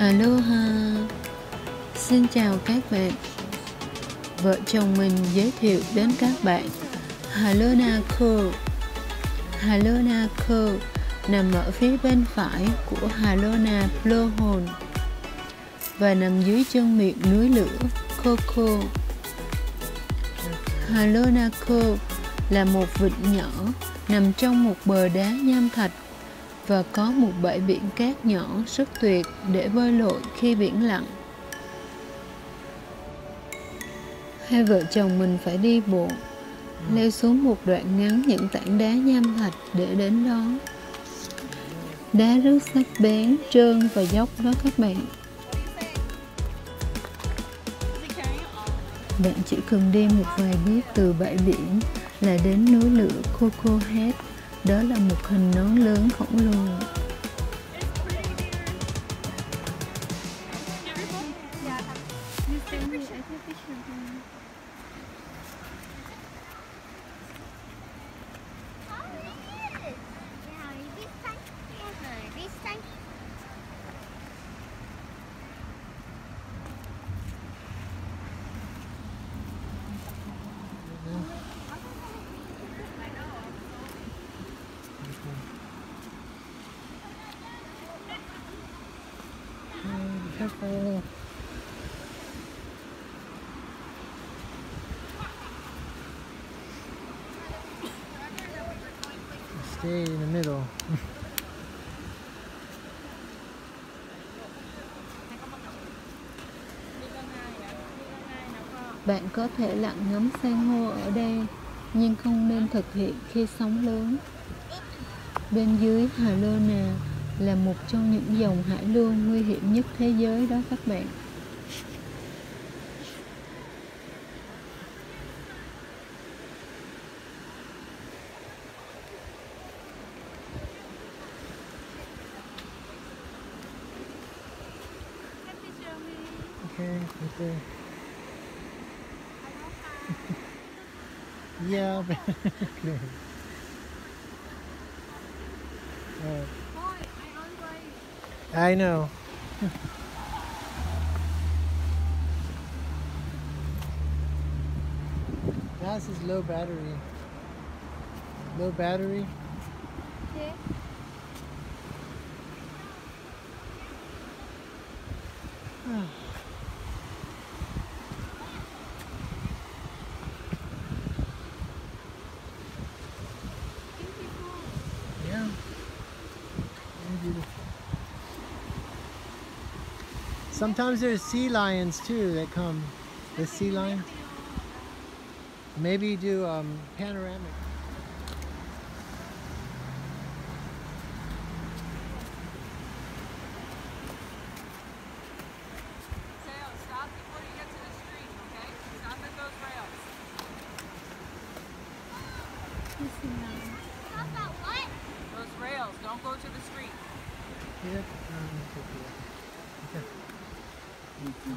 Aloha, xin chào các bạn. Vợ chồng mình giới thiệu đến các bạn Halona Cove. Halona Cove nằm ở phía bên phải của Halona Blowhole và nằm dưới chân miệng núi lửa Koko. Halona Cove là một vịnh nhỏ nằm trong một bờ đá nham thạch và có một bãi biển cát nhỏ rất tuyệt để bơi lội khi biển lặng. Hai vợ chồng mình phải đi bộ, leo xuống một đoạn ngắn những tảng đá nham thạch để đến đó. Đá rất sắc bén, trơn và dốc đó các bạn. Bạn chỉ cần đi một vài bước từ bãi biển là đến núi lửa Koko Head. Đó là một hình nón lớn khổng lồ. Stay in the middle. Bạn có thể lặn ngắm san hô ở đây, nhưng không nên thực hiện khi sóng lớn. Bên dưới Halona là một trong những dòng hải lưu nguy hiểm nhất thế giới đó các bạn. Okay. Yeah. I know. That's his low battery. Low battery. Okay. Yeah. Beautiful. Sometimes there's sea lions too that come. The sea lion. Maybe do panoramic. Sail, stop before you get to the street, okay? Stop at those rails. Stop at what? Those rails. Don't go to the street. Yep. Okay.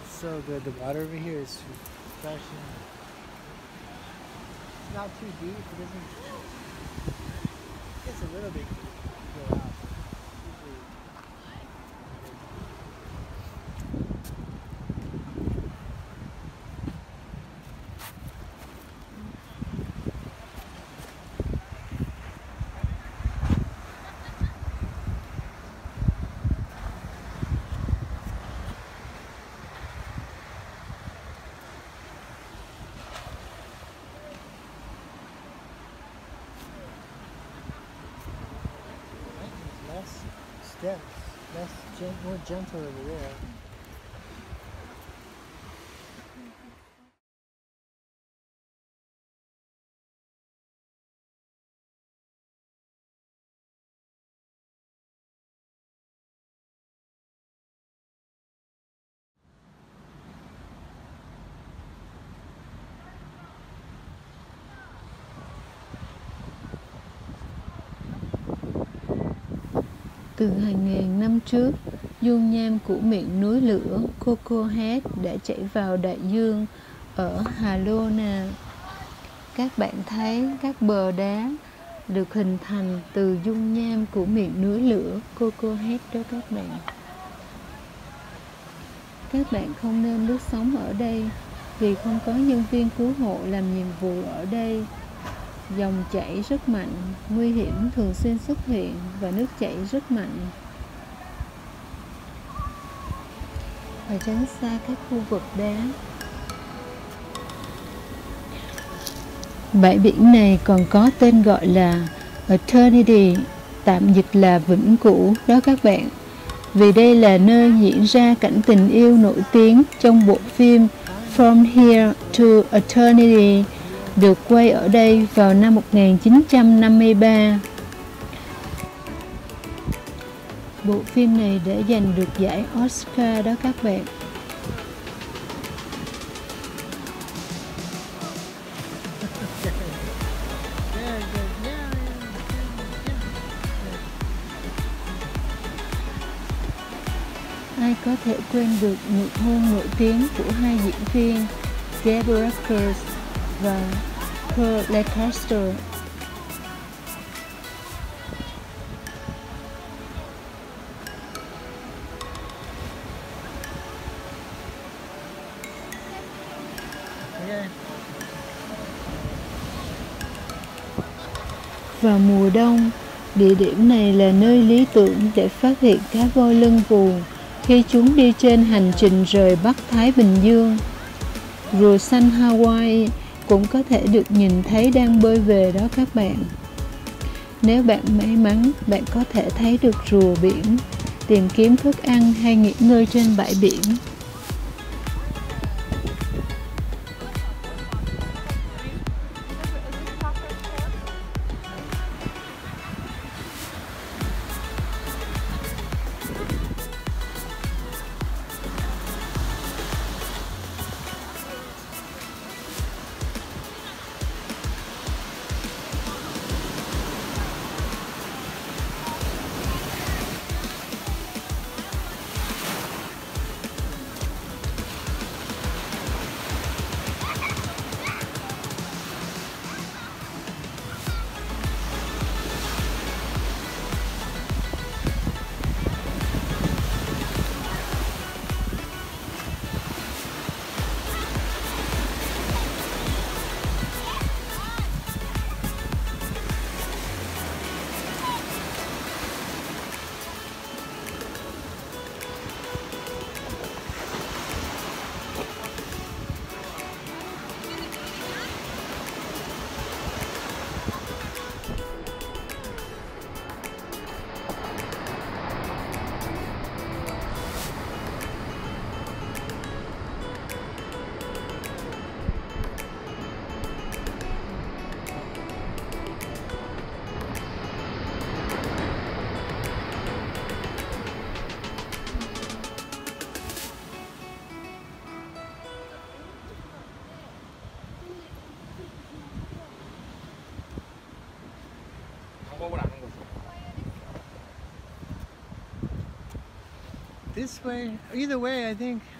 It's so good. The water over here is fresh. It's not too deep. It isn't. It's a little bit deep to go out. Yes, that's more gentle over there. Từ hàng ngàn năm trước, dung nham của miệng núi lửa Koko Head đã chảy vào đại dương ở Halona. Các bạn thấy các bờ đá được hình thành từ dung nham của miệng núi lửa Koko Head đó các bạn. Các bạn không nên lướt sóng ở đây vì không có nhân viên cứu hộ làm nhiệm vụ ở đây. Dòng chảy rất mạnh, nguy hiểm thường xuyên xuất hiện và nước chảy rất mạnh. Và tránh xa các khu vực đá. Bãi biển này còn có tên gọi là Eternity, tạm dịch là vĩnh cửu đó các bạn. Vì đây là nơi diễn ra cảnh tình yêu nổi tiếng trong bộ phim From Here to Eternity, được quay ở đây vào năm 1953. Bộ phim này đã giành được giải Oscar đó các bạn. Ai có thể quên được nụ hôn nổi tiếng của hai diễn viên Deborah Kerr và Lancaster. Vào mùa đông, địa điểm này là nơi lý tưởng để phát hiện cá voi lưng cù khi chúng đi trên hành trình rời Bắc Thái Bình Dương. Rùa xanh Hawaii cũng có thể được nhìn thấy đang bơi về đó các bạn. Nếu bạn may mắn, bạn có thể thấy được rùa biển, tìm kiếm thức ăn hay nghỉ ngơi trên bãi biển. This way, either way, I think.